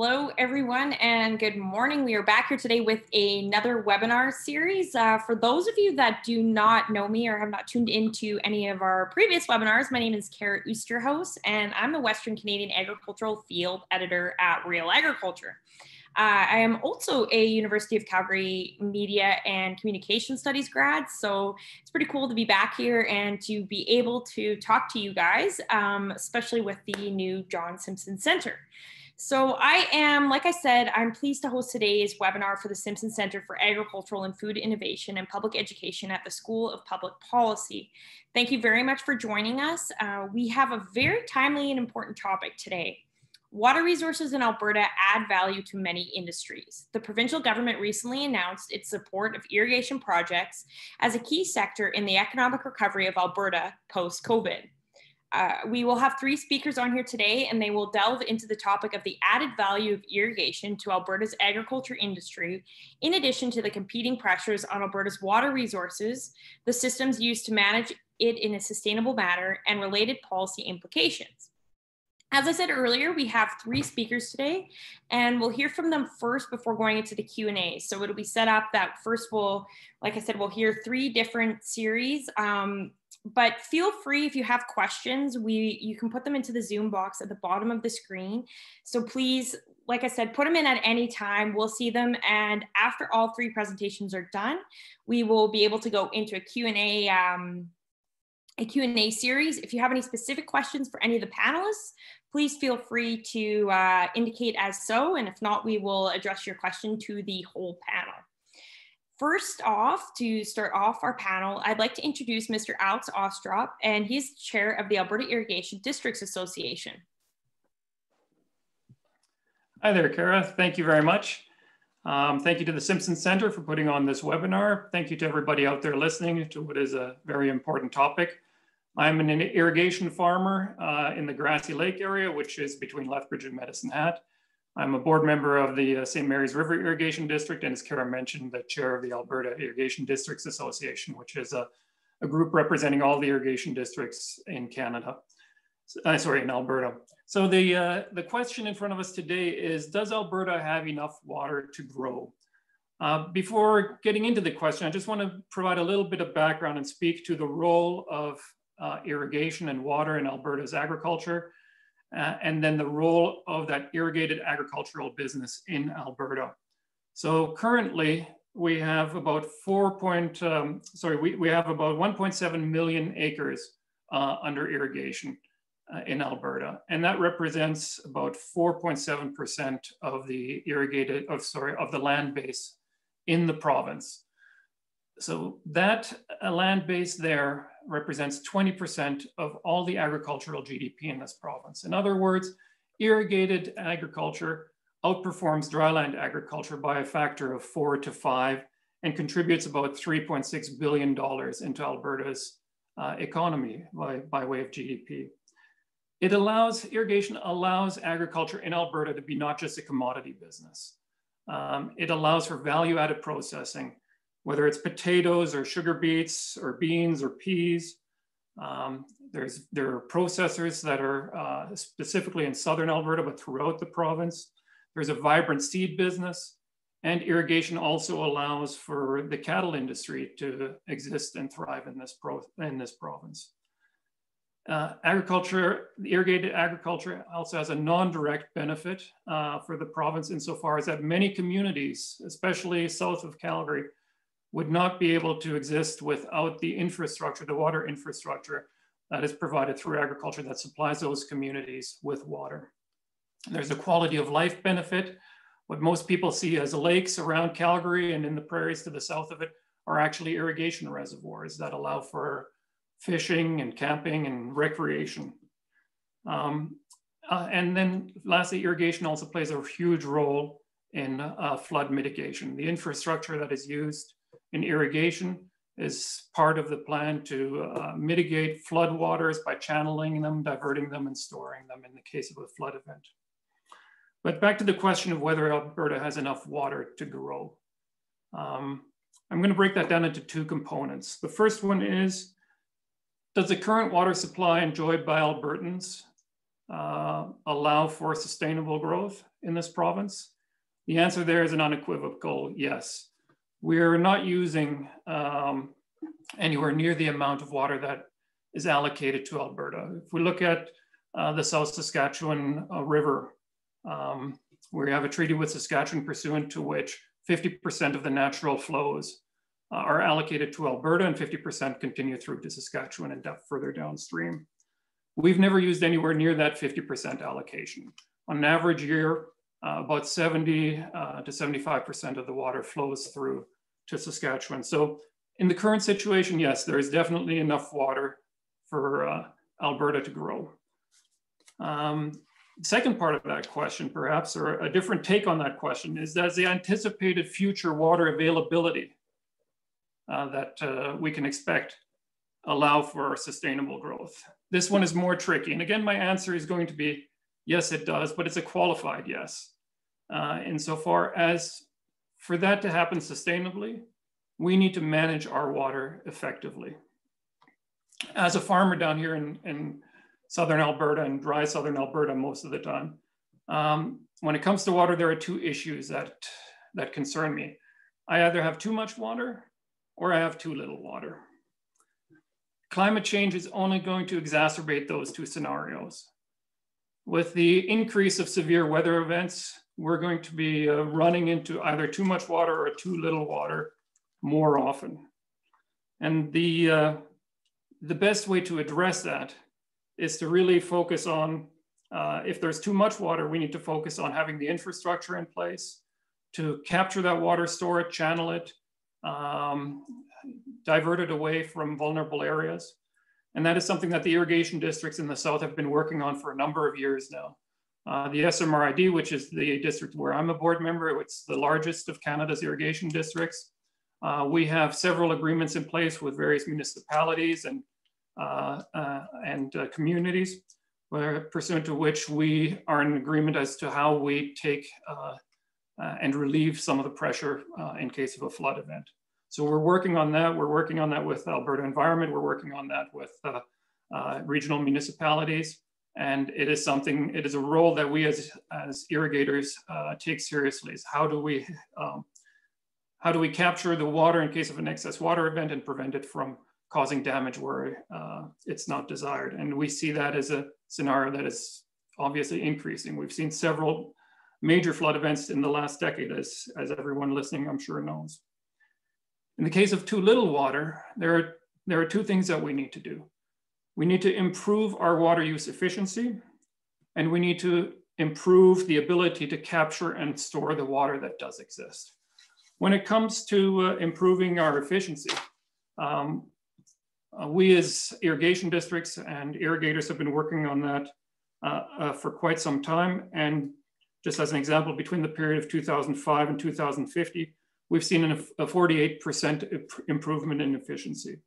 Hello, everyone, and good morning. We are back here today with another webinar series. For those of you that do not know me or have not tuned into any of our previous webinars, my name is Kara Oosterhouse, and I'm the Western Canadian Agricultural Field Editor at Real Agriculture. I am also a University of Calgary Media and Communication Studies grad, so it's pretty cool to be back here and to be able to talk to you guys, especially with the new John Simpson Center. So I am, like I said, I'm pleased to host today's webinar for the Simpson Center for Agricultural and Food Innovation and Public Education at the School of Public Policy. Thank you very much for joining us. We have a very timely and important topic today. Water resources in Alberta add value to many industries. The provincial government recently announced its support of irrigation projects as a key sector in the economic recovery of Alberta post-COVID. We will have three speakers on here today, and they will delve into the topic of the added value of irrigation to Alberta's agriculture industry, in addition to the competing pressures on Alberta's water resources, the systems used to manage it in a sustainable manner, and related policy implications. As I said earlier, we have three speakers today, and we'll hear from them first before going into the Q&A. So it'll be set up that first we'll, like I said, we'll hear three different series. But feel free, if you have questions, you can put them into the Zoom box at the bottom of the screen. So please, like I said, put them in at any time. We'll see them. And after all three presentations are done, we will be able to go into a Q&A series. If you have any specific questions for any of the panelists, please feel free to indicate as so. And if not, we will address your question to the whole panel. First off, to start off our panel, I'd like to introduce Mr. Alex Ostrop, and he's chair of the Alberta Irrigation Districts Association. Hi there, Kara. Thank you very much. Thank you to the Simpson Center for putting on this webinar. Thank you to everybody out there listening to what is a very important topic. I'm an irrigation farmer in the Grassy Lake area, which is between Lethbridge and Medicine Hat. I'm a board member of the St. Mary's River Irrigation District, and as Kara mentioned, the chair of the Alberta Irrigation Districts Association, which is a group representing all the irrigation districts in Canada, sorry, in Alberta. So the question in front of us today is, does Alberta have enough water to grow? Before getting into the question, I just want to provide a little bit of background and speak to the role of irrigation and water in Alberta's agriculture. And then the role of that irrigated agricultural business in Alberta. So currently we have about 1.7 million acres under irrigation in Alberta, and that represents about 4.7% of the irrigated of the land base in the province. So that land base there represents 20% of all the agricultural GDP in this province. In other words, irrigated agriculture outperforms dryland agriculture by a factor of 4 to 5 and contributes about $3.6 billion into Alberta's economy by way of GDP. Irrigation allows agriculture in Alberta to be not just a commodity business. It allows for value-added processing, whether it's potatoes or sugar beets or beans or peas. There are processors that are specifically in southern Alberta, but throughout the province. There's a vibrant seed business, and irrigation also allows for the cattle industry to exist and thrive in this province. Irrigated agriculture also has a non-direct benefit for the province insofar as that many communities, especially south of Calgary, would not be able to exist without the infrastructure, the water infrastructure that is provided through agriculture that supplies those communities with water. And there's a quality of life benefit. What most people see as lakes around Calgary and in the prairies to the south of it are actually irrigation reservoirs that allow for fishing and camping and recreation. And then lastly, irrigation also plays a huge role in flood mitigation. The infrastructure that is used in irrigation is part of the plan to mitigate floodwaters by channeling them, diverting them, and storing them in the case of a flood event. But back to the question of whether Alberta has enough water to grow. I'm going to break that down into two components. The first one is, does the current water supply enjoyed by Albertans allow for sustainable growth in this province? The answer there is an unequivocal yes. We're not using anywhere near the amount of water that is allocated to Alberta. If we look at the South Saskatchewan River, we have a treaty with Saskatchewan pursuant to which 50% of the natural flows are allocated to Alberta and 50% continue through to Saskatchewan and further downstream. We've never used anywhere near that 50% allocation. On an average year, about 70 to 75% of the water flows through to Saskatchewan. So in the current situation, yes, there is definitely enough water for Alberta to grow. Second part of that question, perhaps, or a different take on that question, is that the anticipated future water availability that we can expect allow for sustainable growth. This one is more tricky. And again, my answer is going to be, yes, it does, but it's a qualified yes. Insofar as for that to happen sustainably, we need to manage our water effectively. As a farmer down here in Southern Alberta and dry Southern Alberta most of the time, when it comes to water, there are two issues that concern me. I either have too much water or I have too little water. Climate change is only going to exacerbate those two scenarios. With the increase of severe weather events, we're going to be running into either too much water or too little water more often. And the best way to address that is to really focus on, if there's too much water, we need to focus on having the infrastructure in place to capture that water, store it, channel it, divert it away from vulnerable areas. And that is something that the irrigation districts in the South have been working on for a number of years now. The SMRID, which is the district where I'm a board member, it's the largest of Canada's irrigation districts. We have several agreements in place with various municipalities and communities, where, pursuant to which we are in agreement as to how we take and relieve some of the pressure in case of a flood event. So we're working on that. We're working on that with Alberta Environment. We're working on that with regional municipalities. And it is something, it is a role that we as irrigators take seriously, is how do we capture the water in case of an excess water event and prevent it from causing damage where it's not desired. And we see that as a scenario that is obviously increasing. We've seen several major flood events in the last decade, as everyone listening, I'm sure, knows. In the case of too little water, there are two things that we need to do. We need to improve our water use efficiency, and we need to improve the ability to capture and store the water that does exist. When it comes to improving our efficiency, we as irrigation districts and irrigators have been working on that for quite some time. And just as an example, between the period of 2005 and 2050, we've seen a 48% improvement in efficiency.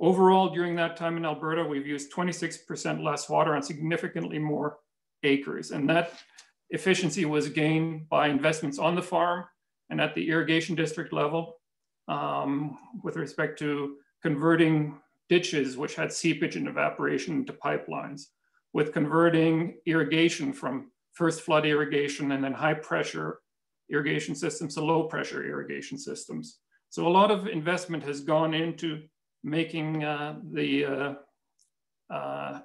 Overall, during that time in Alberta, we've used 26% less water on significantly more acres. And that efficiency was gained by investments on the farm and at the irrigation district level with respect to converting ditches, which had seepage and evaporation, into pipelines, with converting irrigation from first flood irrigation and then high pressure irrigation systems to low pressure irrigation systems. So a lot of investment has gone into making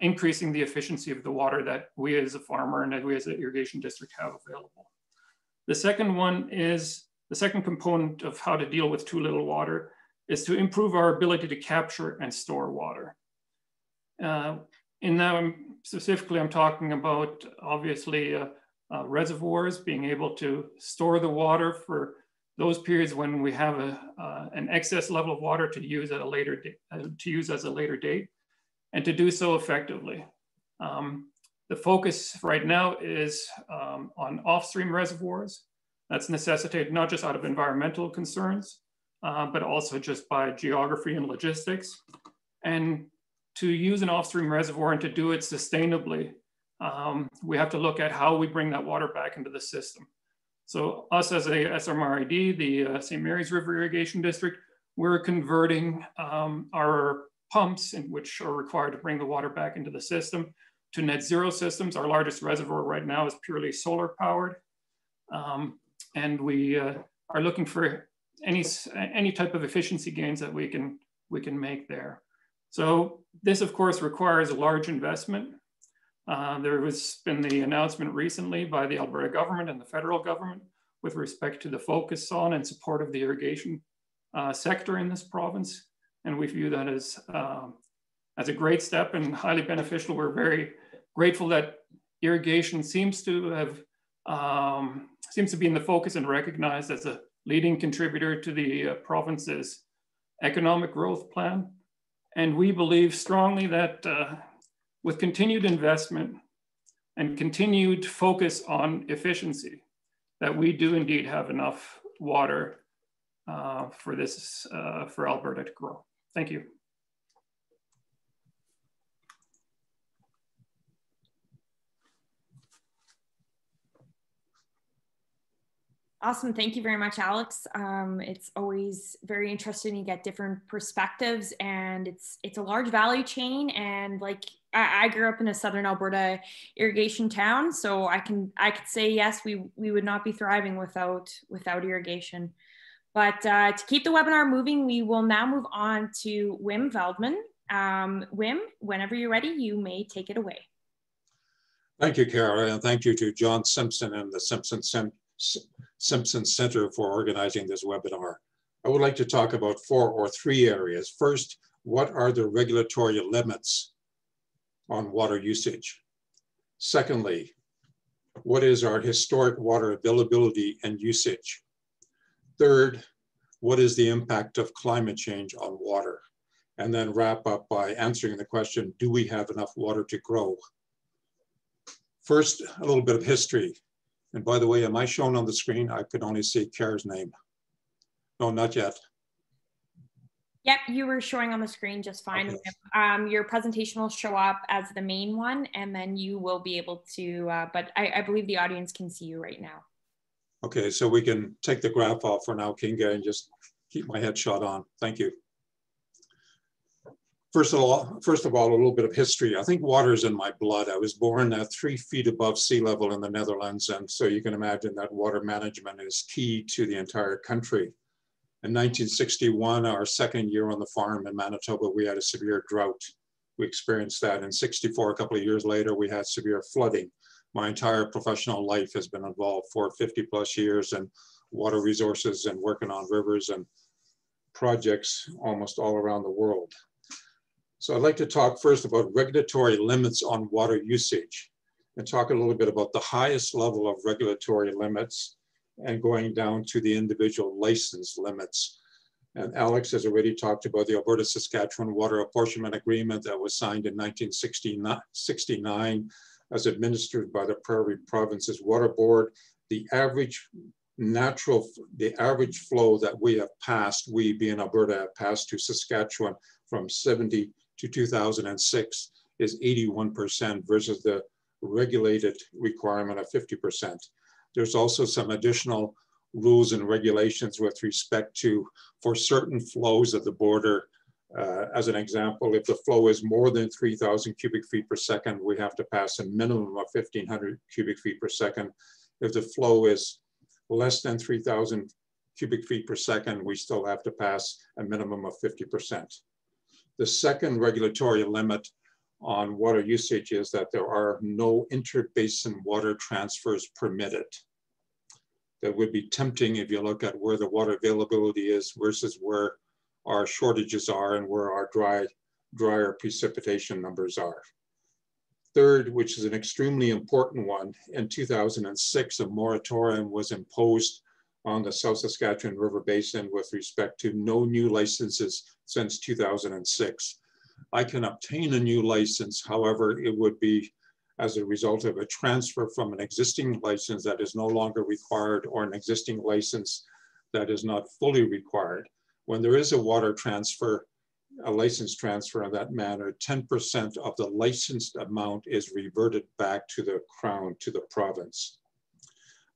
increasing the efficiency of the water that we as a farmer and that we as an irrigation district have available. The second one is, the second component of how to deal with too little water is to improve our ability to capture and store water. And now I'm talking about, obviously, reservoirs, being able to store the water for those periods when we have an excess level of water to use at a later date, and to do so effectively. The focus right now is on off-stream reservoirs. That's necessitated not just out of environmental concerns, but also just by geography and logistics. And to use an off-stream reservoir and to do it sustainably, we have to look at how we bring that water back into the system. So us as a SMRID, the St. Mary's River Irrigation District, we're converting our pumps, which are required to bring the water back into the system, to net zero systems. Our largest reservoir right now is purely solar powered. And we are looking for any type of efficiency gains that we can make there. So this, of course, requires a large investment. There has been the announcement recently by the Alberta government and the federal government with respect to the focus on and support of the irrigation sector in this province. And we view that as a great step and highly beneficial. We're very grateful that irrigation seems to have, seems to be in the focus and recognized as a leading contributor to the province's economic growth plan. And we believe strongly that with continued investment and continued focus on efficiency, that we do indeed have enough water for this, for Alberta to grow. Thank you. Awesome, thank you very much, Alex. It's always very interesting to get different perspectives, and it's a large value chain. And like I grew up in a southern Alberta irrigation town, so I could say yes, we would not be thriving without irrigation. But to keep the webinar moving, we will now move on to Wim Veldman. Wim, whenever you're ready, you may take it away. Thank you, Kara, and thank you to John Simpson and the Simpson Center for organizing this webinar. I would like to talk about three areas. First, what are the regulatory limits on water usage? Secondly, what is our historic water availability and usage? Third, what is the impact of climate change on water? And then wrap up by answering the question, do we have enough water to grow? First, a little bit of history. And by the way, am I shown on the screen? I could only see Kara's name. No, not yet. Yep, you were showing on the screen just fine. Okay. Your presentation will show up as the main one, and then you will be able to, but I believe the audience can see you right now. Okay, so we can take the graph off for now, Kinga, and just keep my headshot on. Thank you. First of all, a little bit of history. I think water's in my blood. I was born 3 feet above sea level in the Netherlands, and so you can imagine that water management is key to the entire country. In 1961, our second year on the farm in Manitoba, we had a severe drought. We experienced that. In 64, a couple of years later, we had severe flooding. My entire professional life has been involved for 50 plus years in water resources and working on rivers and projects almost all around the world. So I'd like to talk first about regulatory limits on water usage and talk a little bit about the highest level of regulatory limits and going down to the individual license limits. And Alex has already talked about the Alberta-Saskatchewan Water Apportionment Agreement that was signed in 1969 as administered by the Prairie Provinces Water Board. The average flow that we have passed, we being Alberta have passed to Saskatchewan from 70 to 2006 is 81% versus the regulated requirement of 50%. There's also some additional rules and regulations with respect to, for certain flows at the border. As an example, if the flow is more than 3,000 cubic feet per second, we have to pass a minimum of 1,500 cubic feet per second. If the flow is less than 3,000 cubic feet per second, we still have to pass a minimum of 50%. The second regulatory limit on water usage is that there are no interbasin water transfers permitted. That would be tempting if you look at where the water availability is versus where our shortages are and where our drier precipitation numbers are. Third, which is an extremely important one, in 2006, a moratorium was imposed on the South Saskatchewan River Basin with respect to no new licenses since 2006. I can obtain a new license, however, it would be as a result of a transfer from an existing license that is no longer required or an existing license that is not fully required. When there is a water transfer, a license transfer in that manner, 10% of the licensed amount is reverted back to the Crown, to the province.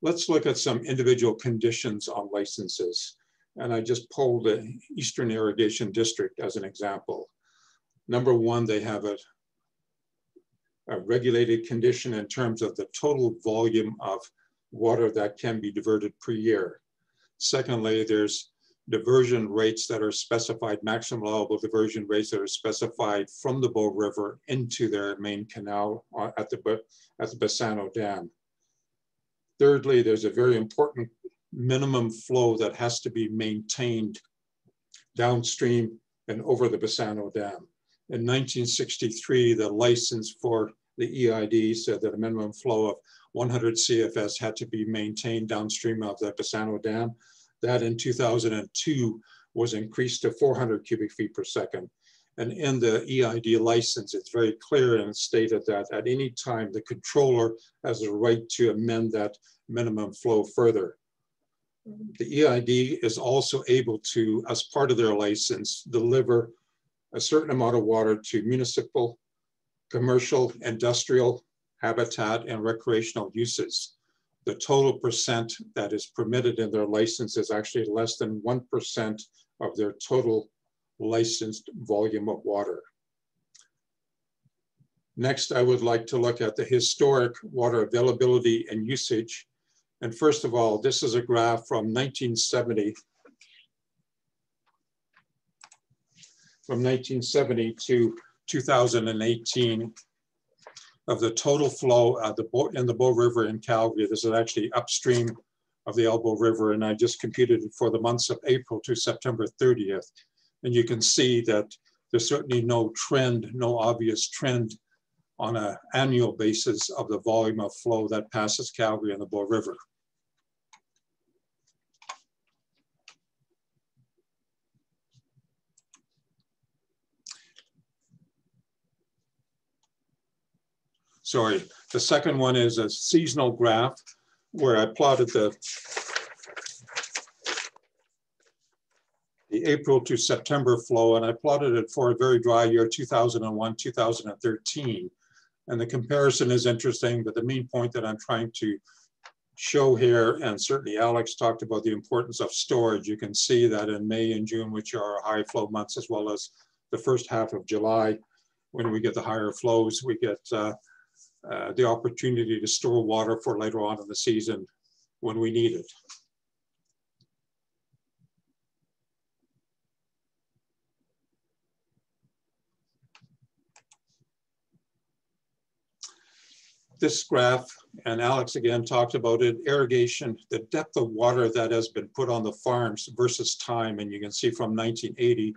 Let's look at some individual conditions on licenses. And I just pulled the Eastern Irrigation District as an example. Number one, they have a a regulated condition in terms of the total volume of water that can be diverted per year. Secondly, there's diversion rates that are specified, maximum allowable diversion rates that are specified from the Bow River into their main canal at the Bassano Dam. Thirdly, there's a very important minimum flow that has to be maintained downstream and over the Bassano Dam. In 1963, the license for the EID said that a minimum flow of 100 CFS had to be maintained downstream of the Bassano Dam. That in 2002 was increased to 400 cubic feet per second. And in the EID license, it's very clear and stated that at any time, the controller has a right to amend that minimum flow further. The EID is also able to, as part of their license, deliver a certain amount of water to municipal, commercial, industrial, habitat, and recreational uses. The total percent that is permitted in their license is actually less than 1% of their total licensed volume of water. Next, I would like to look at the historic water availability and usage. And first of all, this is a graph from 1970. From 1970 to 2018 of the total flow in the Bow River in Calgary. This is actually upstream of the Elbow River, and I just computed it for the months of April to September 30th. And you can see that there's certainly no trend, no obvious trend on an annual basis of the volume of flow that passes Calgary and the Bow River. Sorry, the second one is a seasonal graph where I plotted the April to September flow, and I plotted it for a very dry year, 2001, 2013. And the comparison is interesting, but the main point that I'm trying to show here, and certainly Alex talked about the importance of storage. You can see that in May and June, which are high flow months, as well as the first half of July, when we get the higher flows, we get the opportunity to store water for later on in the season when we need it. This graph, and Alex again talked about it, irrigation, the depth of water that has been put on the farms versus time, and you can see from 1980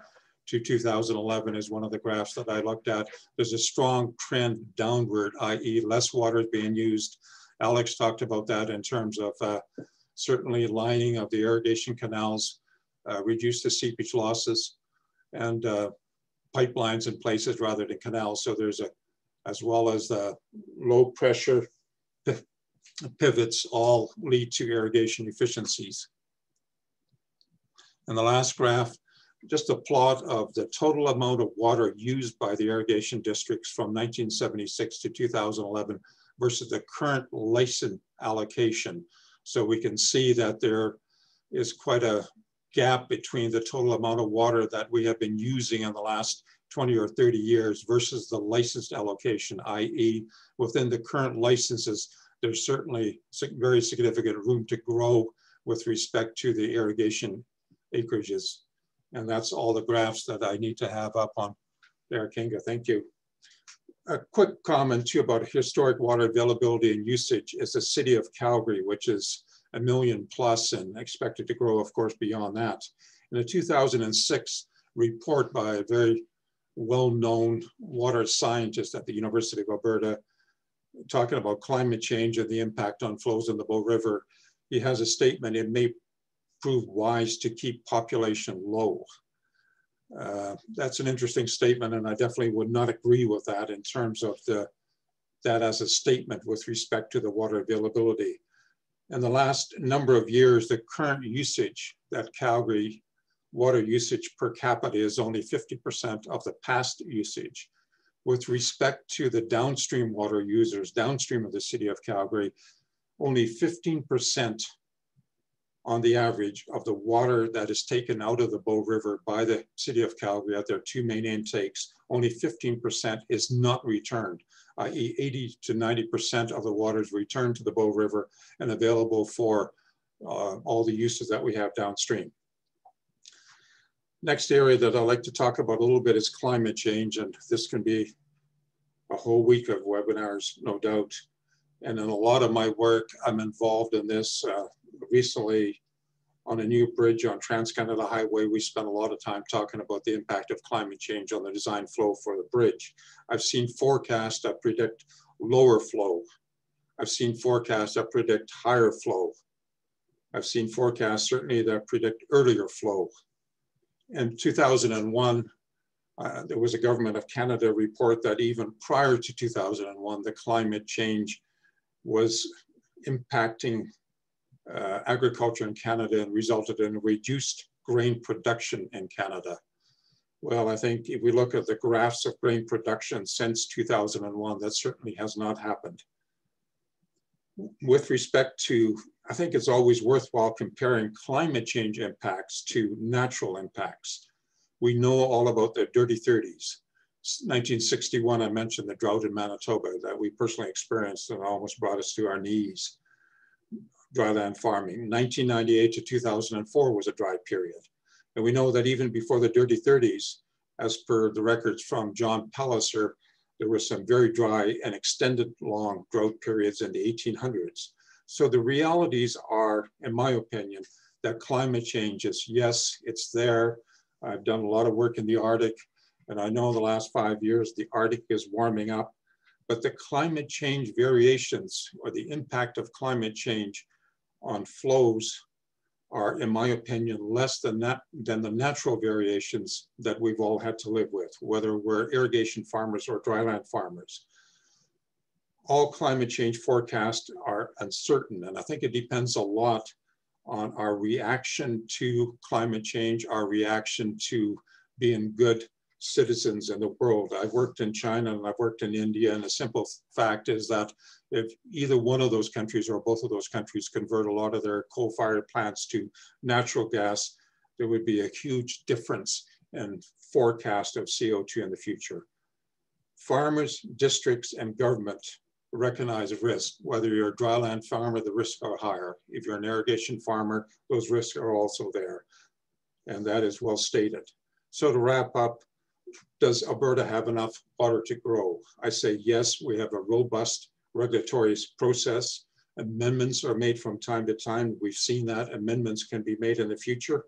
to 2011 is one of the graphs that I looked at. There's a strong trend downward, i.e. less water is being used. Alex talked about that in terms of certainly lining of the irrigation canals, reduce the seepage losses, and pipelines in places rather than canals. So there's a, as well as the low pressure pivots all lead to irrigation efficiencies. And the last graph, just a plot of the total amount of water used by the irrigation districts from 1976 to 2011 versus the current license allocation. So we can see that there is quite a gap between the total amount of water that we have been using in the last 20 or 30 years versus the licensed allocation, i.e. within the current licenses, there's certainly very significant room to grow with respect to the irrigation acreages. And that's all the graphs that I need to have up on there, Kinga. Thank you. A quick comment too about historic water availability and usage is the city of Calgary, which is 1 million+ and expected to grow, of course, beyond that. In a 2006 report by a very well-known water scientist at the University of Alberta, talking about climate change and the impact on flows in the Bow River, he has a statement, it may prove wise to keep population low. That's an interesting statement, and I definitely would not agree with that in terms of that as a statement with respect to the water availability. In the last number of years, the current usage that Calgary water usage per capita is only 50% of the past usage. With respect to the downstream water users, downstream of the city of Calgary, only 15% on the average of the water that is taken out of the Bow River by the city of Calgary at their two main intakes, only 15% is not returned. i.e. 80 to 90% of the water is returned to the Bow River and available for all the uses that we have downstream. Next area that I'd like to talk about a little bit is climate change, and this can be a whole week of webinars, no doubt. And in a lot of my work, I'm involved in this. Recently, on a new bridge on Trans-Canada Highway, we spent a lot of time talking about the impact of climate change on the design flow for the bridge. I've seen forecasts that predict lower flow. I've seen forecasts that predict higher flow. I've seen forecasts certainly that predict earlier flow. In 2001, there was a Government of Canada report that even prior to 2001, the climate change was impacting agriculture in Canada and resulted in reduced grain production in Canada. Well, I think if we look at the graphs of grain production since 2001, that certainly has not happened. With respect to, I think it's always worthwhile comparing climate change impacts to natural impacts. We know all about the Dirty 30s. 1961, I mentioned the drought in Manitoba that we personally experienced and almost brought us to our knees. Dryland farming. 1998 to 2004 was a dry period. And we know that even before the Dirty 30s, as per the records from John Palliser, there were some very dry and extended long drought periods in the 1800s. So the realities are, in my opinion, that climate change is, yes, it's there. I've done a lot of work in the Arctic, and I know the last 5 years, the Arctic is warming up, but the climate change variations or the impact of climate change on flows are, in my opinion, less than that, than the natural variations that we've all had to live with, whether we're irrigation farmers or dryland farmers. All climate change forecasts are uncertain, and I think it depends a lot on our reaction to climate change, our reaction to being good citizens in the world. I've worked in China and I've worked in India, and a simple fact is that if either one of those countries or both of those countries convert a lot of their coal-fired plants to natural gas, there would be a huge difference in forecast of CO2 in the future. Farmers, districts, and government recognize risk. Whether you're a dryland farmer, the risks are higher. If you're an irrigation farmer, those risks are also there. And that is well stated. So to wrap up, does Alberta have enough water to grow? I say yes, we have a robust regulatory process. Amendments are made from time to time. We've seen that amendments can be made in the future.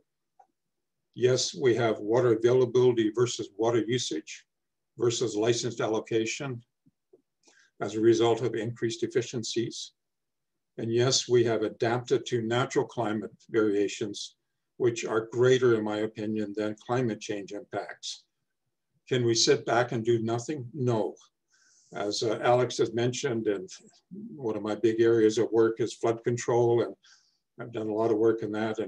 Yes, we have water availability versus water usage versus licensed allocation as a result of increased efficiencies. And yes, we have adapted to natural climate variations, which are greater, in my opinion, than climate change impacts. Can we sit back and do nothing? No. As Alex has mentioned, and one of my big areas of work is flood control, and I've done a lot of work in that,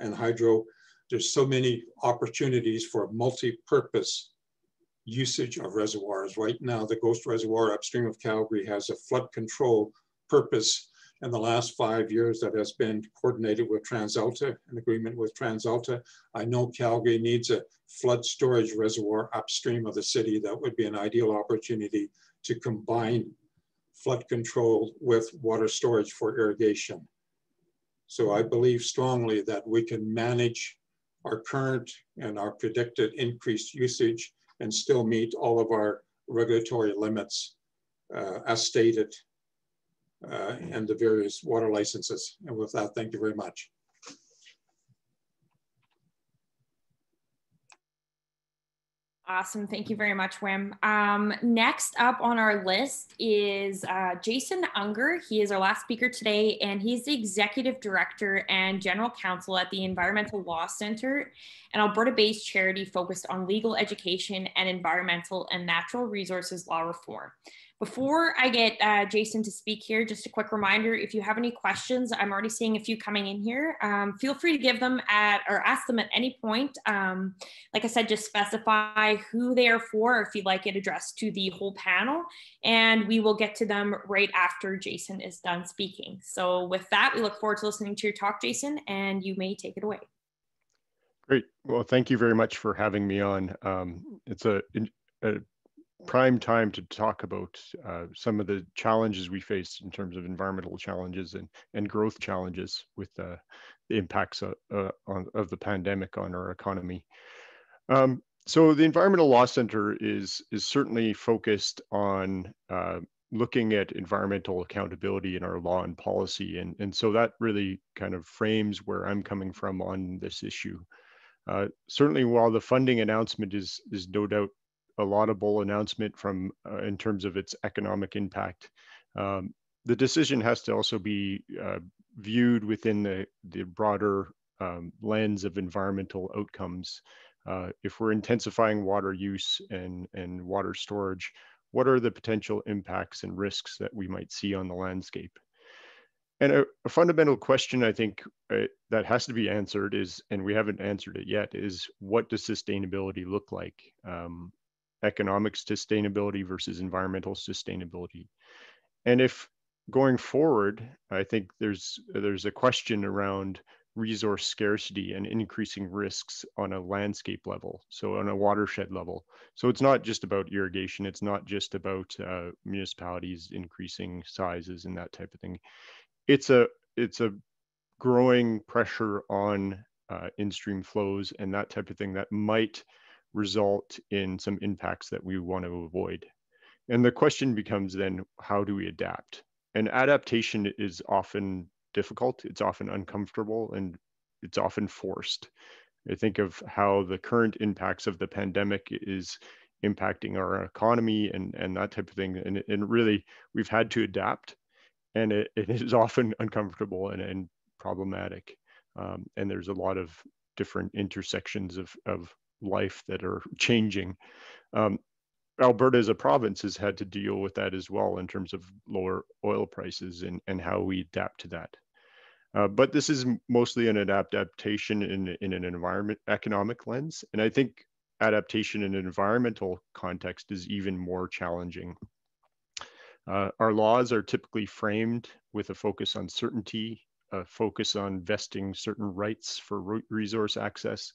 and hydro. There's so many opportunities for multi-purpose usage of reservoirs. Right now, the Ghost reservoir upstream of Calgary has a flood control purpose. In the last 5 years, that has been coordinated with TransAlta, an agreement with TransAlta. I know Calgary needs a flood storage reservoir upstream of the city. That would be an ideal opportunity to combine flood control with water storage for irrigation. So I believe strongly that we can manage our current and our predicted increased usage and still meet all of our regulatory limits as stated and the various water licenses. And with that, thank you very much. Awesome, thank you very much, Wim. Next up on our list is Jason Unger. He is our last speaker today, and he's the Executive Director and General Counsel at the Environmental Law Centre, an Alberta-based charity focused on legal education and environmental and natural resources law reform. Before I get Jason to speak here, just a quick reminder, if you have any questions, I'm already seeing a few coming in here. Feel free to give them ask them at any point. Like I said, just specify who they are for, or if you'd like it addressed to the whole panel, and we will get to them right after Jason is done speaking. So with that, we look forward to listening to your talk, Jason, and you may take it away. Great. Well, thank you very much for having me on. It's a prime time to talk about some of the challenges we face in terms of environmental challenges and growth challenges with the impacts of the pandemic on our economy. So the Environmental Law Centre is certainly focused on looking at environmental accountability in our law and policy. And so that really kind of frames where I'm coming from on this issue. Certainly while the funding announcement is no doubt a laudable announcement from in terms of its economic impact, the decision has to also be viewed within the broader lens of environmental outcomes. If we're intensifying water use and water storage, what are the potential impacts and risks that we might see on the landscape? And a fundamental question I think that has to be answered is, and we haven't answered it yet, is what does sustainability look like? Economic sustainability versus environmental sustainability. And if going forward, I think there's a question around resource scarcity and increasing risks on a landscape level, so on a watershed level. So it's not just about irrigation, it's not just about municipalities increasing sizes and that type of thing. It's a growing pressure on in-stream flows and that type of thing that might result in some impacts that we want to avoid. And the question becomes then, how do we adapt? And adaptation is often difficult, it's often uncomfortable, and it's often forced. I think of how the current impacts of the pandemic is impacting our economy and that type of thing. And really, we've had to adapt, and it is often uncomfortable and problematic. And there's a lot of different intersections of life that are changing. Alberta as a province has had to deal with that as well in terms of lower oil prices and how we adapt to that. But this is mostly an adaptation in an economic lens. And I think adaptation in an environmental context is even more challenging. Our laws are typically framed with a focus on certainty, a focus on vesting certain rights for resource access.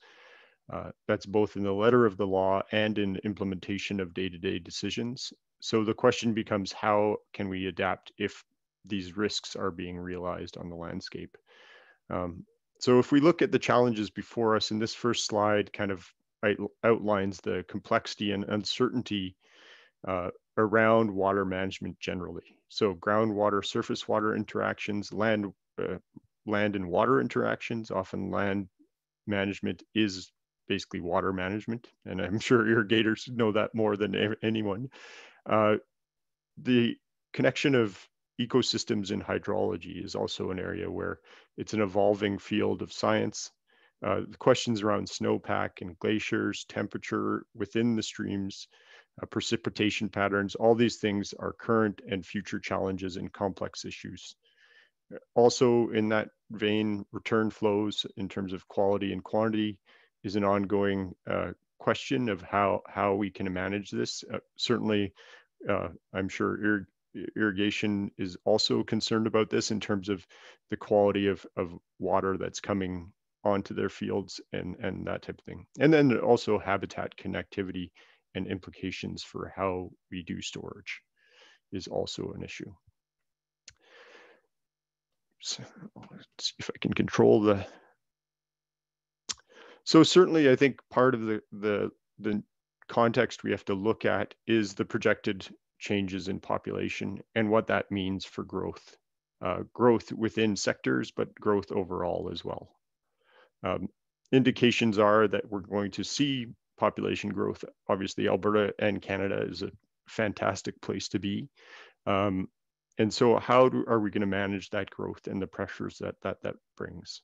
That's both in the letter of the law and in implementation of day-to-day decisions. So the question becomes, how can we adapt if these risks are being realized on the landscape? So if we look at the challenges before us, and this first slide kind of outlines the complexity and uncertainty around water management generally. So groundwater, surface water interactions, land and water interactions, often land management is basically water management, and I'm sure irrigators know that more than anyone. The connection of ecosystems and hydrology is also an area where it's an evolving field of science. The questions around snowpack and glaciers, temperature within the streams, precipitation patterns, all these things are current and future challenges and complex issues. Also in that vein, return flows in terms of quality and quantity is an ongoing question of how we can manage this. Certainly, I'm sure irrigation is also concerned about this in terms of the quality of water that's coming onto their fields and that type of thing. And then also habitat connectivity and implications for how we do storage is also an issue. So let's see if I can control the. So certainly, I think part of the context we have to look at is the projected changes in population and what that means for growth. Growth within sectors, but growth overall as well. Indications are that we're going to see population growth. Obviously, Alberta and Canada is a fantastic place to be. And so how are we going to manage that growth and the pressures that brings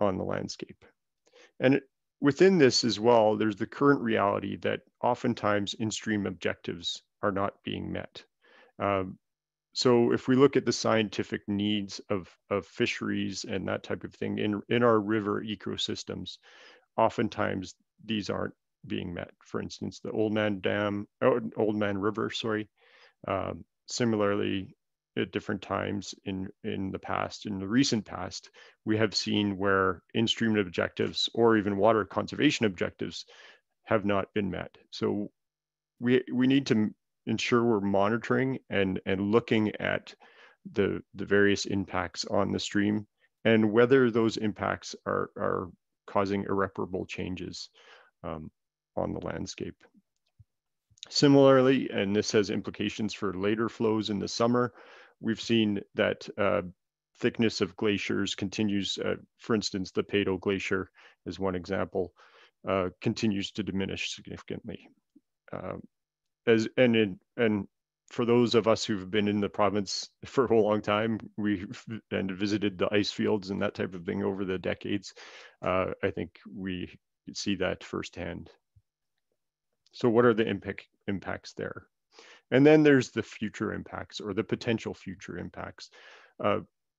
on the landscape? And within this as well, there's the current reality that oftentimes in-stream objectives are not being met. So if we look at the scientific needs of fisheries and that type of thing in our river ecosystems, oftentimes these aren't being met. For instance, the Old Man River, sorry. Similarly, at different times in the recent past, we have seen where in-stream objectives or even water conservation objectives have not been met. So we need to ensure we're monitoring and looking at the various impacts on the stream and whether those impacts are causing irreparable changes on the landscape. Similarly, and this has implications for later flows in the summer, we've seen that thickness of glaciers continues, for instance, the Peyto Glacier is one example, continues to diminish significantly. And for those of us who've been in the province for a long time, and visited the ice fields and that type of thing over the decades, I think we see that firsthand. So what are the impacts there? And then there's the future impacts or the potential future impacts.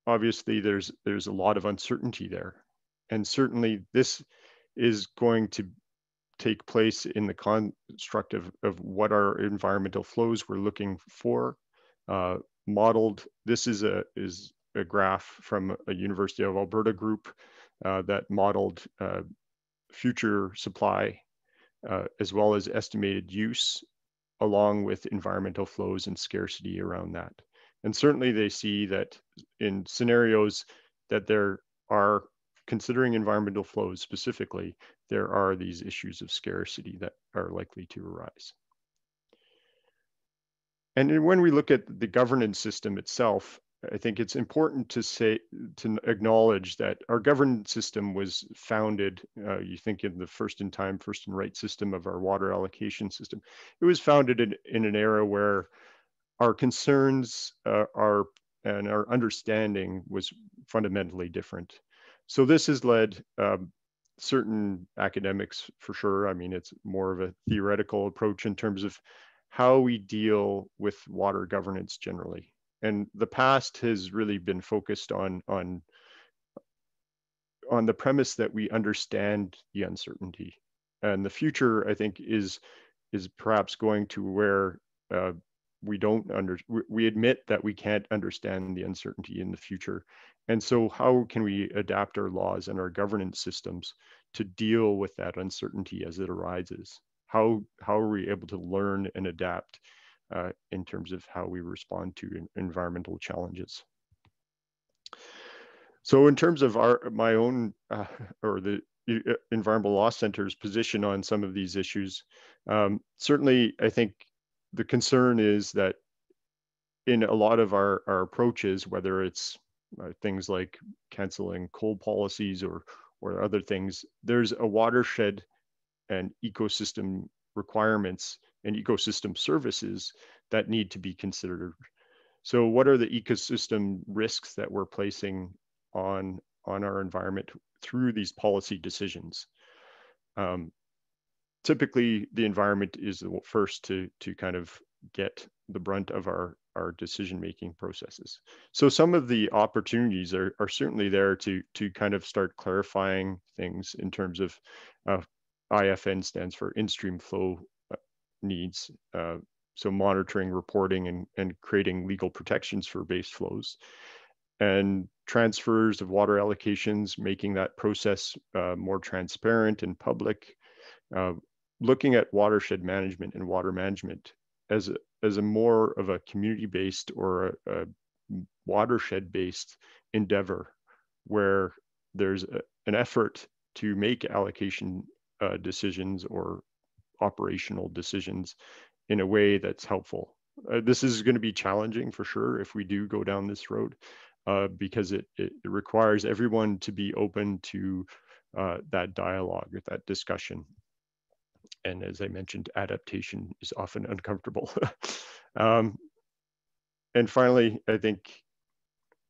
Obviously, there's a lot of uncertainty there. And certainly this is going to take place in the construct of what our environmental flows we're looking for. Modeled, this is a graph from a University of Alberta group that modeled future supply as well as estimated use, along with environmental flows and scarcity around that. And certainly they see that in scenarios that there are, considering environmental flows specifically, there are these issues of scarcity that are likely to arise. And when we look at the governance system itself, I think it's important to acknowledge that our governance system was founded, you think in the first in right system of our water allocation system. It was founded in an era where our concerns and our understanding was fundamentally different. So this has led certain academics, for sure. I mean, it's more of a theoretical approach in terms of how we deal with water governance generally. And the past has really been focused on the premise that we understand the uncertainty. And the future, I think, is perhaps going to where we admit that we can't understand the uncertainty in the future. And so how can we adapt our laws and our governance systems to deal with that uncertainty as it arises? How are we able to learn and adapt in terms of how we respond to environmental challenges? So in terms of my own or the Environmental Law Centre's position on some of these issues, certainly I think the concern is that in a lot of our approaches, whether it's things like canceling coal policies or other things, there's a watershed and ecosystem requirements and ecosystem services that need to be considered. So what are the ecosystem risks that we're placing on our environment through these policy decisions? Typically, the environment is the first to kind of get the brunt of our decision-making processes. So some of the opportunities are certainly there to kind of start clarifying things in terms of IFN stands for in-stream flow needs. So monitoring, reporting, and creating legal protections for base flows. And transfers of water allocations, making that process more transparent and public. Looking at watershed management and water management as a more of a community-based or a watershed-based endeavor where there's an effort to make allocation decisions or operational decisions in a way that's helpful. This is going to be challenging for sure if we do go down this road because it requires everyone to be open to that dialogue or that discussion. And as I mentioned, adaptation is often uncomfortable. And finally, I think,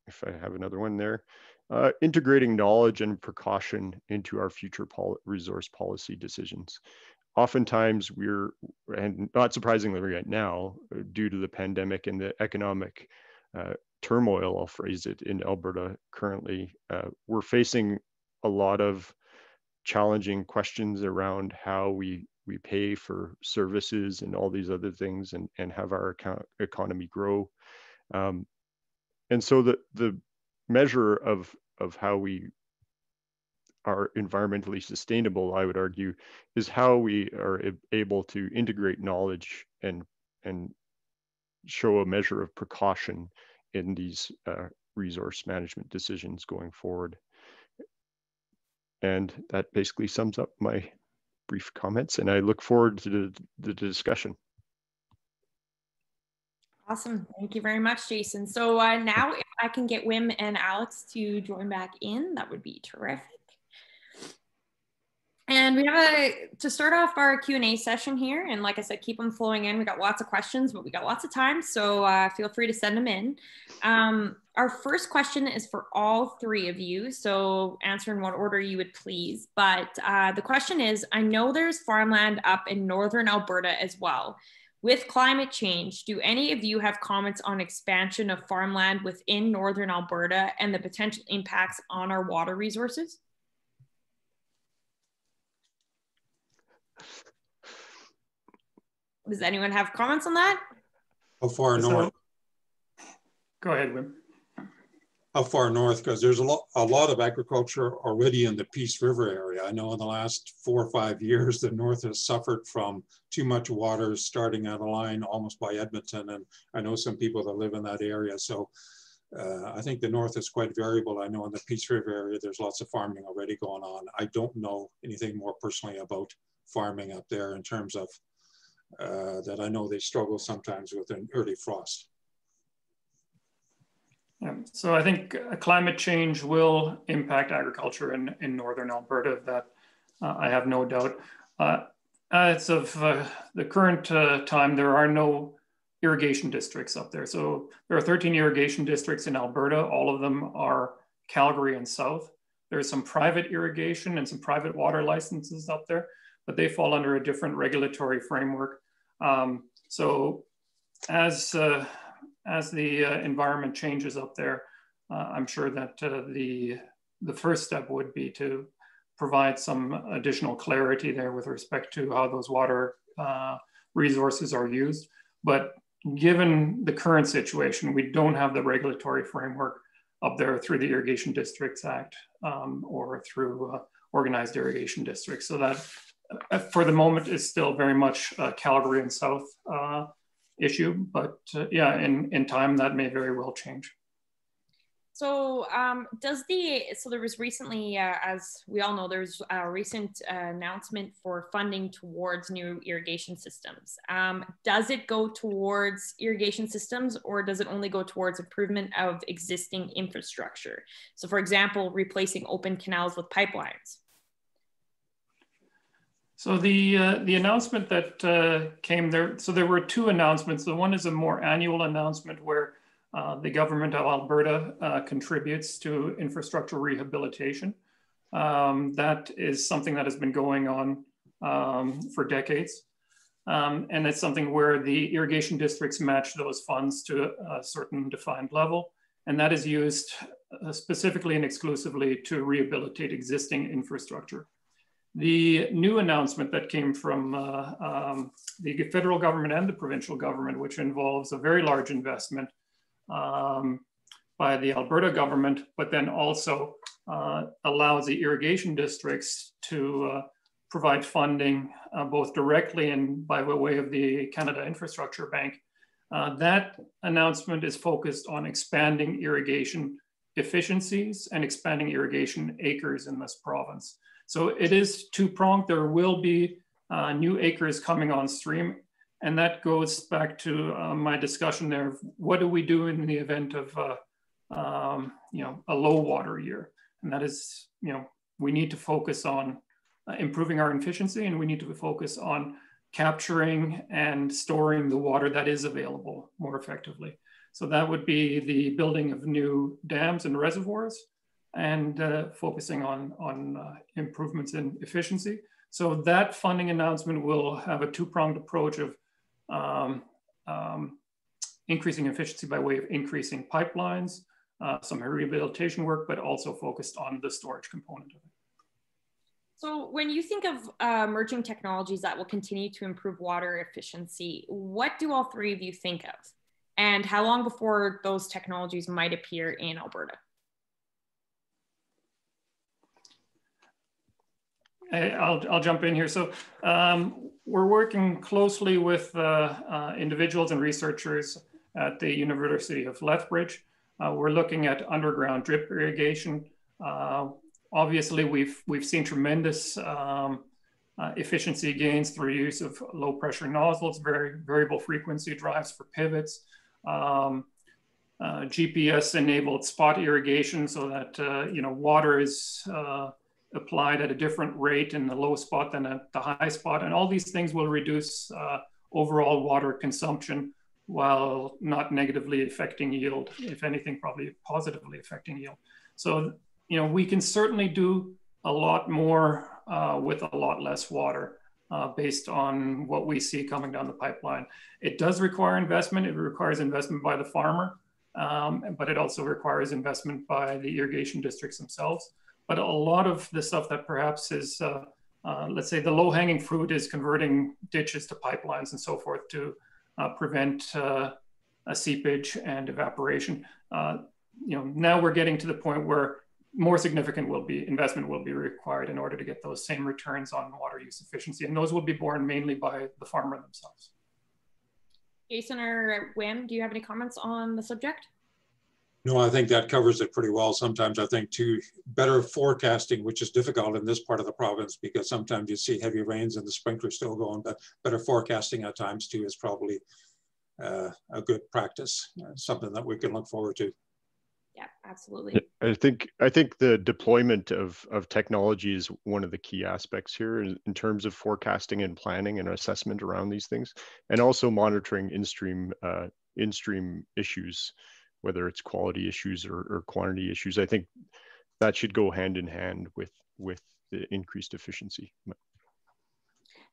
if I have another one there, integrating knowledge and precaution into our future resource policy decisions. Oftentimes and not surprisingly right now, due to the pandemic and the economic turmoil, I'll phrase it, in Alberta currently, we're facing a lot of challenging questions around how we pay for services and all these other things and have our economy grow. And so the measure of how we are environmentally sustainable, I would argue, is how we are able to integrate knowledge and show a measure of precaution in these resource management decisions going forward. And that basically sums up my brief comments, and I look forward to the discussion. Awesome, thank you very much, Jason. So now if I can get Wim and Alex to join back in, that would be terrific. And we have to start off our Q&A session here, and like I said, keep them flowing in. We got lots of questions, but we got lots of time, so feel free to send them in. Our first question is for all three of you, so answer in what order you would please. But the question is, I know there's farmland up in northern Alberta as well. With climate change, do any of you have comments on expansion of farmland within northern Alberta and the potential impacts on our water resources? Does anyone have comments on that? How far north? Go ahead, Wim. How far north? Because there's a lot of agriculture already in the Peace River area. I know in the last 4 or 5 years, the north has suffered from too much water starting at a line almost by Edmonton. And I know some people that live in that area. So I think the north is quite variable. I know in the Peace River area, there's lots of farming already going on. I don't know anything more personally about farming up there in terms of that. I know they struggle sometimes with an early frost. Yeah, so I think climate change will impact agriculture in northern Alberta, that I have no doubt. As of the current time, there are no irrigation districts up there. So there are 13 irrigation districts in Alberta. All of them are Calgary and south. There's some private irrigation and some private water licenses up there, but they fall under a different regulatory framework. So as the environment changes up there, I'm sure that the first step would be to provide some additional clarity there with respect to how those water resources are used. But given the current situation, we don't have the regulatory framework up there through the Irrigation Districts Act or through organized irrigation districts. So that for the moment is still very much a Calgary and south issue, but yeah, in time that may very well change. So there was recently, as we all know, there's a recent announcement for funding towards new irrigation systems. Does it go towards irrigation systems, or does it only go towards improvement of existing infrastructure? So for example, replacing open canals with pipelines. So the announcement that came there, so there were two announcements. The one is a more annual announcement where the government of Alberta contributes to infrastructure rehabilitation. That is something that has been going on for decades. And it's something where the irrigation districts match those funds to a certain defined level. And that is used specifically and exclusively to rehabilitate existing infrastructure. The new announcement that came from the federal government and the provincial government, which involves a very large investment by the Alberta government, but then also allows the irrigation districts to provide funding both directly and by way of the Canada Infrastructure Bank. That announcement is focused on expanding irrigation efficiencies and expanding irrigation acres in this province. So it is two-pronged. There will be new acres coming on stream. And that goes back to my discussion there. What do we do in the event of a low water year? And that is, we need to focus on improving our efficiency, and we need to focus on capturing and storing the water that is available more effectively. So that would be the building of new dams and reservoirs, and focusing on improvements in efficiency. So that funding announcement will have a two-pronged approach of increasing efficiency by way of increasing pipelines, some rehabilitation work, but also focused on the storage component of it. So when you think of emerging technologies that will continue to improve water efficiency, what do all three of you think of? And how long before those technologies might appear in Alberta? I'll jump in here. So we're working closely with individuals and researchers at the University of Lethbridge. We're looking at underground drip irrigation. Obviously, we've seen tremendous efficiency gains through use of low pressure nozzles, variable frequency drives for pivots, GPS enabled spot irrigation so that water is applied at a different rate in the low spot than at the high spot. And all these things will reduce overall water consumption while not negatively affecting yield, if anything, probably positively affecting yield. So, we can certainly do a lot more with a lot less water based on what we see coming down the pipeline. It does require investment. It requires investment by the farmer, but it also requires investment by the irrigation districts themselves. But a lot of the stuff that perhaps is, let's say, the low-hanging fruit is converting ditches to pipelines and so forth to prevent a seepage and evaporation. Now we're getting to the point where more significant investment will be required in order to get those same returns on water use efficiency, and those will be borne mainly by the farmer themselves. Jason or Wim, do you have any comments on the subject? No, I think that covers it pretty well. Sometimes I think too, better forecasting, which is difficult in this part of the province because sometimes you see heavy rains and the sprinklers still going, but better forecasting at times too is probably a good practice, something that we can look forward to. Yeah, absolutely. I think the deployment of technology is one of the key aspects here in terms of forecasting and planning and assessment around these things, and also monitoring in-stream issues, whether it's quality issues or quantity issues. I think that should go hand in hand with the increased efficiency.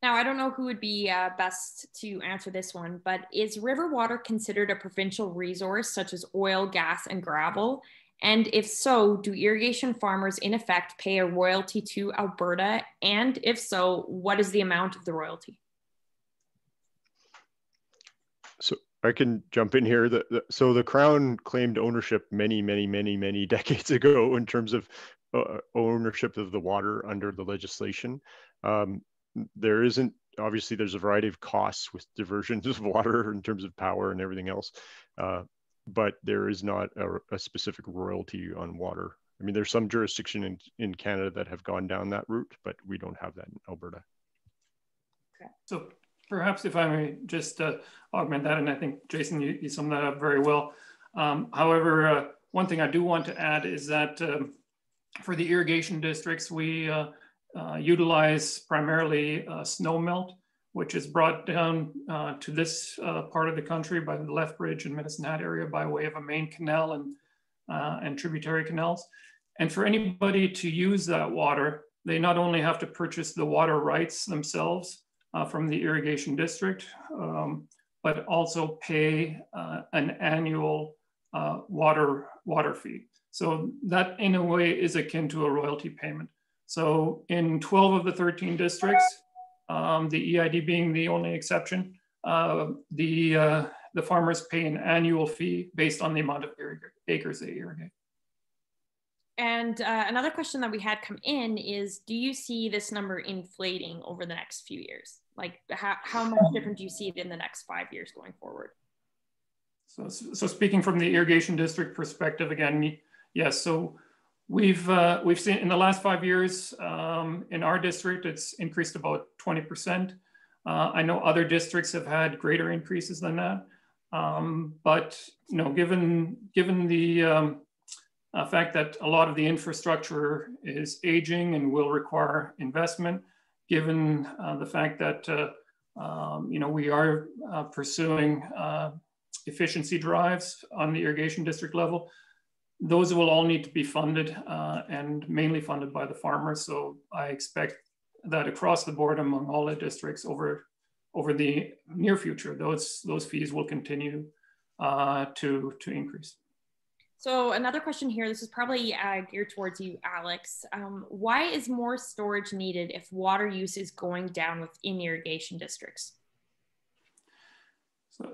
Now, I don't know who would be best to answer this one, but is river water considered a provincial resource such as oil, gas, and gravel? And if so, do irrigation farmers in effect pay a royalty to Alberta? And if so, what is the amount of the royalty? So I can jump in here. So the Crown claimed ownership many decades ago in terms of ownership of the water under the legislation. There isn't, obviously there's a variety of costs with diversions of water in terms of power and everything else, but there is not a specific royalty on water. I mean, there's some jurisdiction in Canada that have gone down that route, but we don't have that in Alberta. Okay. So perhaps if I may just augment that, and I think Jason, you summed that up very well. However, one thing I do want to add is that for the irrigation districts, we utilize primarily snow melt, which is brought down to this part of the country by the Lethbridge and Medicine Hat area by way of a main canal and tributary canals. And for anybody to use that water, they not only have to purchase the water rights themselves from the irrigation district, but also pay an annual water fee. So that in a way is akin to a royalty payment. So in 12 of the 13 districts, the EID being the only exception, the farmers pay an annual fee based on the amount of acres they irrigate. And another question that we had come in is, do you see this number inflating over the next few years? Like how much different do you see it in the next 5 years going forward? So speaking from the irrigation district perspective again, yes, yeah, so We've seen in the last 5 years in our district, it's increased about 20%. I know other districts have had greater increases than that, but given the fact that a lot of the infrastructure is aging and will require investment, given the fact that we are pursuing efficiency drives on the irrigation district level, those will all need to be funded and mainly funded by the farmers. So I expect that across the board among all the districts over the near future, those fees will continue to increase. So another question here, this is probably geared towards you, Alex. Why is more storage needed if water use is going down within irrigation districts?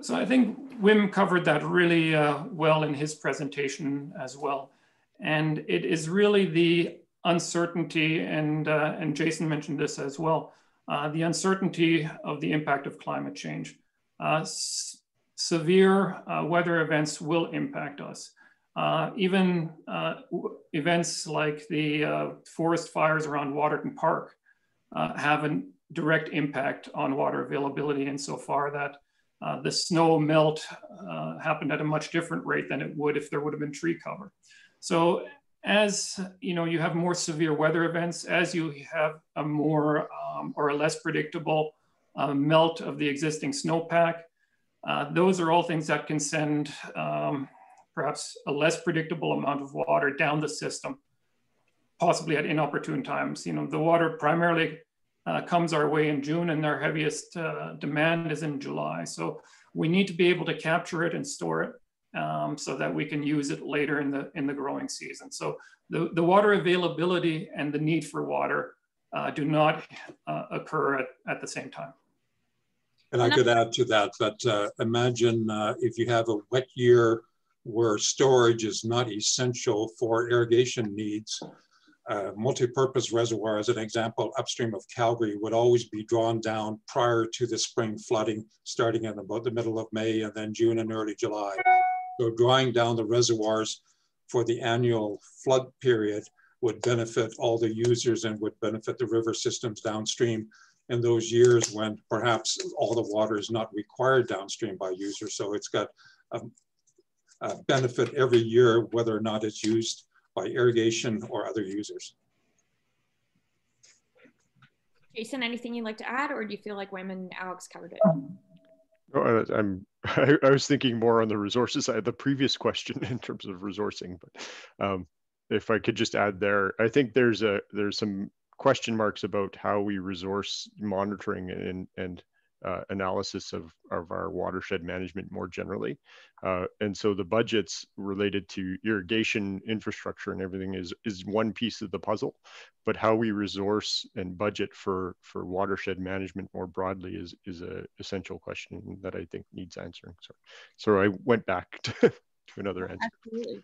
So I think Wim covered that really well in his presentation as well. And it is really the uncertainty, and Jason mentioned this as well, the uncertainty of the impact of climate change. Severe weather events will impact us. Even events like the forest fires around Waterton Park have a direct impact on water availability insofar that the snow melt happened at a much different rate than it would if there would have been tree cover. So as you know, you have more severe weather events, as you have a more or a less predictable melt of the existing snowpack, those are all things that can send perhaps a less predictable amount of water down the system, possibly at inopportune times. You know, the water primarily comes our way in June, and their heaviest demand is in July. So we need to be able to capture it and store it, so that we can use it later in the growing season. So the water availability and the need for water do not occur at the same time. And I could add to that, that imagine if you have a wet year where storage is not essential for irrigation needs, multi-purpose reservoir, as an example, upstream of Calgary would always be drawn down prior to the spring flooding, starting in about the middle of May and then June and early July. So drawing down the reservoirs for the annual flood period would benefit all the users and would benefit the river systems downstream in those years when perhaps all the water is not required downstream by users. So it's got a benefit every year, whether or not it's used by irrigation or other users. Jason, anything you'd like to add, or do you feel like Wim and Alex covered it? Oh, I was thinking more on the resources side, the previous question in terms of resourcing, but if I could just add there, I think there's some question marks about how we resource monitoring and analysis of our watershed management more generally. And so the budgets related to irrigation infrastructure and everything is one piece of the puzzle, but how we resource and budget for watershed management more broadly is an essential question that I think needs answering. So I went back to another answer. Absolutely.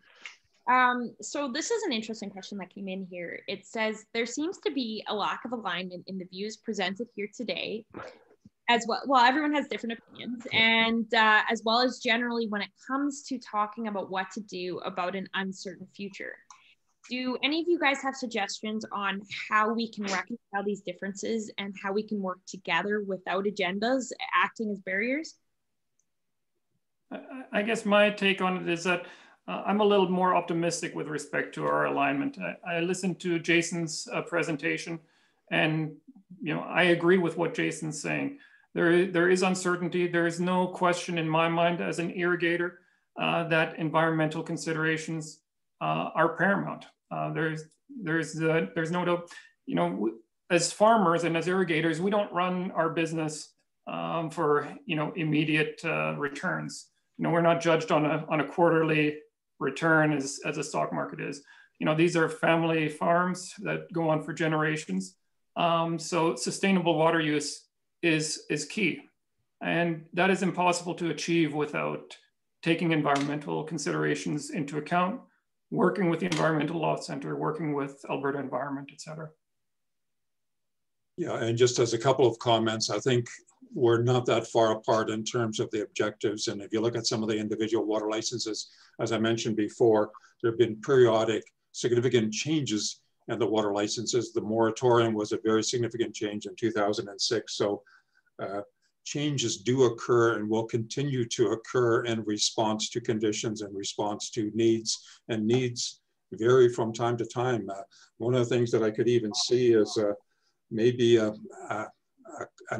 So this is an interesting question that came in here. It says, there seems to be a lack of alignment in the views presented here today, as well, everyone has different opinions, and as well as generally when it comes to talking about what to do about an uncertain future. Do any of you guys have suggestions on how we can reconcile these differences and how we can work together without agendas acting as barriers? I guess my take on it is that I'm a little more optimistic with respect to our alignment. I listened to Jason's presentation, and you know, I agree with what Jason's saying. There is uncertainty. There is no question in my mind as an irrigator that environmental considerations are paramount. There's no doubt, you know, as farmers and as irrigators, we don't run our business for, you know, immediate returns. You know, we're not judged on a quarterly return as a stock market is. You know, these are family farms that go on for generations. So sustainable water use is key, and that is impossible to achieve without taking environmental considerations into account, working with the Environmental Law Centre, working with Alberta Environment, et cetera. Yeah, and just as a couple of comments, I think we're not that far apart in terms of the objectives. And if you look at some of the individual water licenses, as I mentioned before, there have been periodic significant changes and the water licenses. The moratorium was a very significant change in 2006. So changes do occur and will continue to occur in response to conditions and response to needs, and needs vary from time to time. One of the things that I could even see is maybe an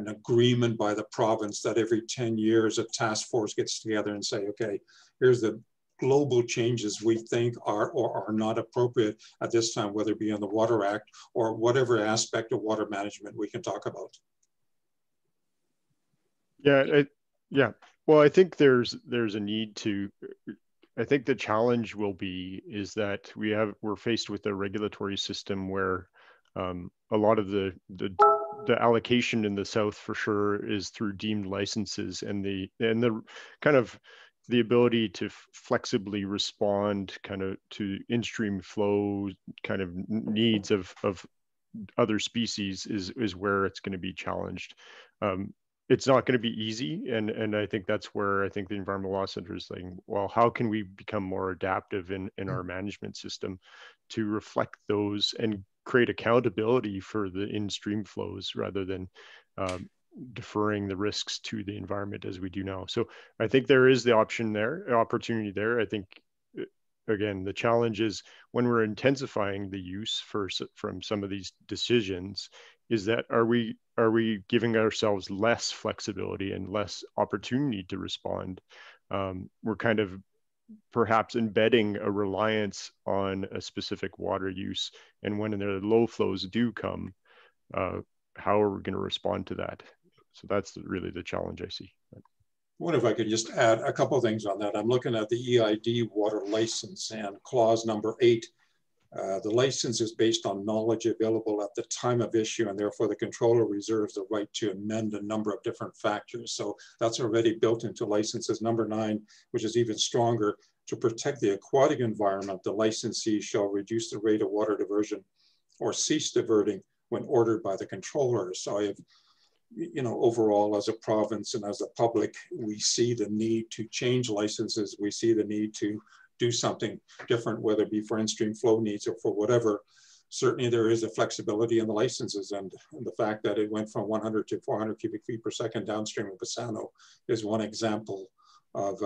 agreement by the province that every 10 years a task force gets together and say, okay, here's the global changes we think are or are not appropriate at this time, whether it be on the Water Act or whatever aspect of water management we can talk about. Yeah, Well, I think there's a need to. I think the challenge will be is that we're faced with a regulatory system where a lot of the allocation in the South for sure is through deemed licenses, and the kind of the ability to flexibly respond kind of to in-stream flow kind of needs of other species is where it's going to be challenged. It's not going to be easy, and I think that's where I think the Environmental Law Centre is saying, well, how can we become more adaptive in our management system to reflect those and create accountability for the in-stream flows rather than deferring the risks to the environment as we do now. So I think there is the option there, opportunity there. I think, again, the challenge is when we're intensifying the use from some of these decisions, is that are we giving ourselves less flexibility and less opportunity to respond? We're kind of perhaps embedding a reliance on a specific water use, and when the low flows do come, how are we going to respond to that? So that's really the challenge I see. I wonder if I could just add a couple of things on that. I'm looking at the EID water license and clause number 8. The license is based on knowledge available at the time of issue, and therefore the controller reserves the right to amend a number of different factors. So that's already built into licenses. Number 9, which is even stronger, to protect the aquatic environment, the licensee shall reduce the rate of water diversion or cease diverting when ordered by the controller. So I have, you know, overall as a province and as a public, we see the need to change licenses. We see the need to do something different, whether it be for in-stream flow needs or for whatever. Certainly there is a flexibility in the licenses, and the fact that it went from 100 to 400 cubic feet per second downstream of Bassano is one example of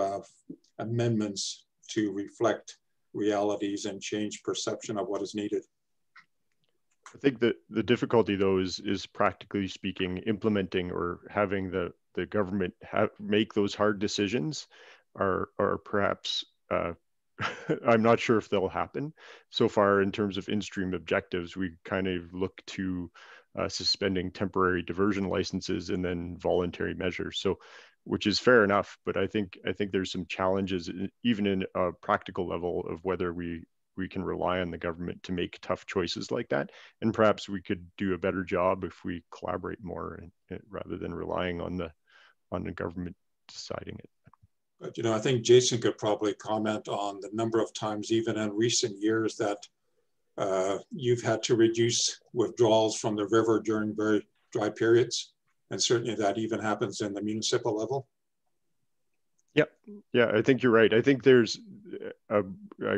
amendments to reflect realities and change perception of what is needed. I think that the difficulty though is practically speaking, implementing or having the government make those hard decisions are perhaps I'm not sure if they'll happen. So far, in terms of in-stream objectives, we kind of look to suspending temporary diversion licenses and then voluntary measures. So, which is fair enough, but I think there's some challenges even in a practical level of whether we can rely on the government to make tough choices like that. And perhaps we could do a better job if we collaborate more and rather than relying on the government deciding it. But, you know, I think Jason could probably comment on the number of times, even in recent years, that you've had to reduce withdrawals from the river during very dry periods. And certainly that even happens in the municipal level. Yeah, I think you're right. I think there's a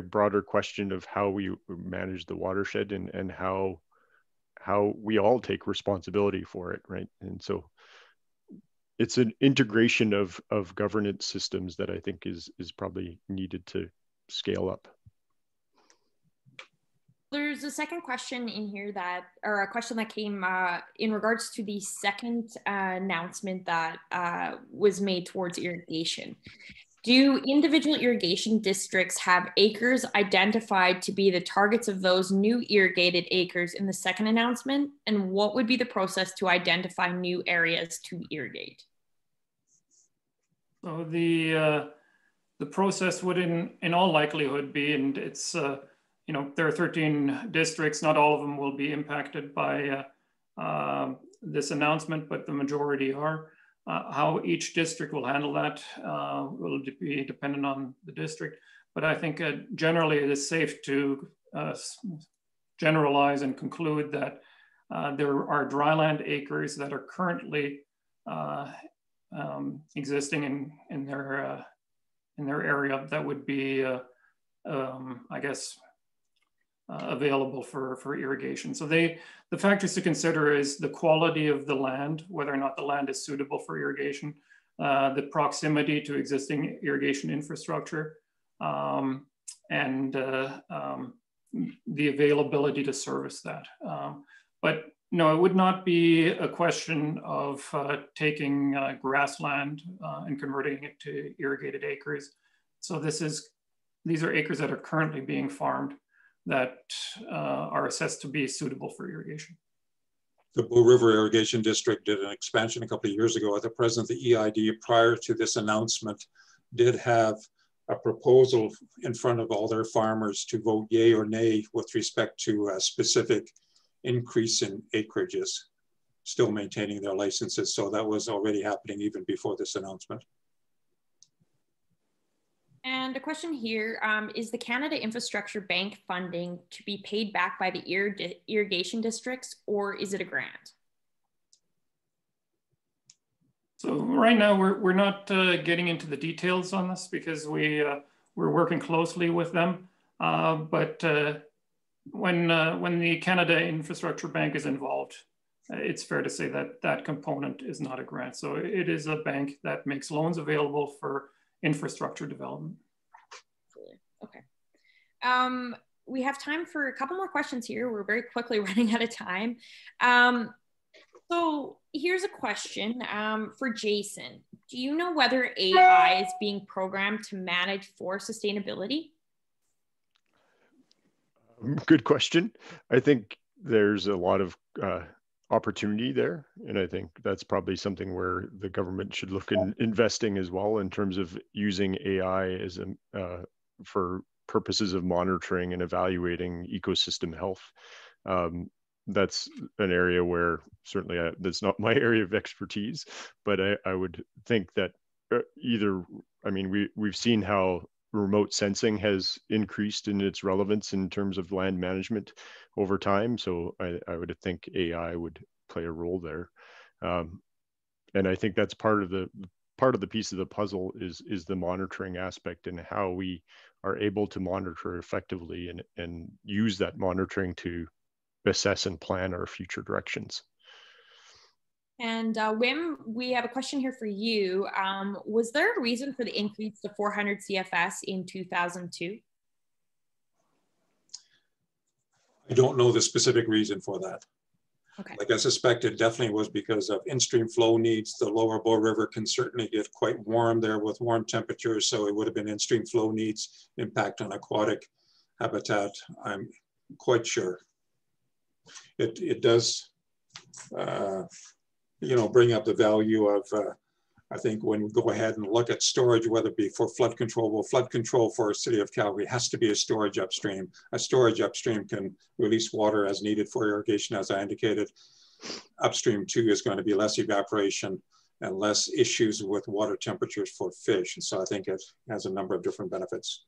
broader question of how we manage the watershed and how we all take responsibility for it, right? And so it's an integration of governance systems that I think is probably needed to scale up. There's a second question in here that, or a question that came in regards to the second announcement that was made towards irrigation. Do individual irrigation districts have acres identified to be the targets of those new irrigated acres in the second announcement? And what would be the process to identify new areas to irrigate? So the process would in all likelihood be, and it's, you know, there are 13 districts, not all of them will be impacted by this announcement, but the majority are. How each district will handle that will be dependent on the district, but I think generally it is safe to generalize and conclude that there are dryland acres that are currently existing in their area that would be, I guess, available for irrigation. So the factors to consider is the quality of the land, whether or not the land is suitable for irrigation, the proximity to existing irrigation infrastructure, and the availability to service that. But no, it would not be a question of taking grassland and converting it to irrigated acres. So these are acres that are currently being farmed that are assessed to be suitable for irrigation. The Bow River Irrigation District did an expansion a couple of years ago. At the present, the EID, prior to this announcement, did have a proposal in front of all their farmers to vote yay or nay with respect to a specific increase in acreages, still maintaining their licenses. So that was already happening even before this announcement. And a question here, is the Canada Infrastructure Bank funding to be paid back by the irrigation districts, or is it a grant? So right now we're not getting into the details on this because we're working closely with them. But when the Canada Infrastructure Bank is involved, it's fair to say that that component is not a grant. So it is a bank that makes loans available for infrastructure development. Okay. We have time for a couple more questions here. We're very quickly running out of time. So here's a question for Jason. Do you know whether AI is being programmed to manage for sustainability? Good question. I think there's a lot of opportunity there. And I think that's probably something where the government should look in investing as well, in terms of using AI as a, for purposes of monitoring and evaluating ecosystem health. That's an area where certainly that's not my area of expertise, but I would think that either, I mean, we've seen how remote sensing has increased in its relevance in terms of land management over time. So I would think AI would play a role there. And I think that's part of the piece of the puzzle is the monitoring aspect and how we are able to monitor effectively and use that monitoring to assess and plan our future directions. And Wim, we have a question here for you. Was there a reason for the increase to 400 CFS in 2002? I don't know the specific reason for that. Okay. Like I suspect it definitely was because of in-stream flow needs. The lower Bow River can certainly get quite warm there with warm temperatures. So it would have been in-stream flow needs, impact on aquatic habitat, I'm quite sure. It does, you know, bring up the value of, I think when we go ahead and look at storage, whether it be for flood control, well, flood control for a city of Calgary has to be a storage upstream. A storage upstream can release water as needed for irrigation, as I indicated. Upstream too is going to be less evaporation and less issues with water temperatures for fish. And so I think it has a number of different benefits.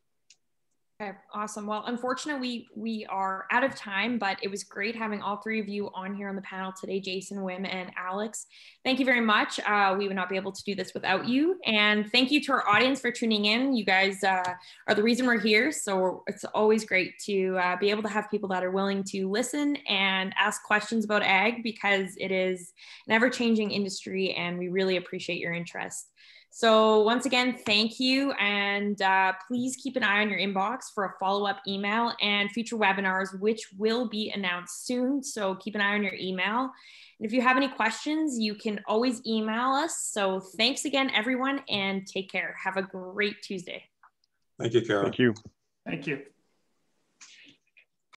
Okay, awesome. Well, unfortunately, we are out of time, but it was great having all three of you on here on the panel today, Jason, Wim, and Alex. Thank you very much. We would not be able to do this without you. And thank you to our audience for tuning in. You guys are the reason we're here. So it's always great to be able to have people that are willing to listen and ask questions about ag, because it is an ever-changing industry and we really appreciate your interest. So once again, thank you. And please keep an eye on your inbox for a follow-up email and future webinars, which will be announced soon. So keep an eye on your email. And if you have any questions, you can always email us. So thanks again, everyone, and take care. Have a great Tuesday. Thank you, Kara. Thank you. Thank you.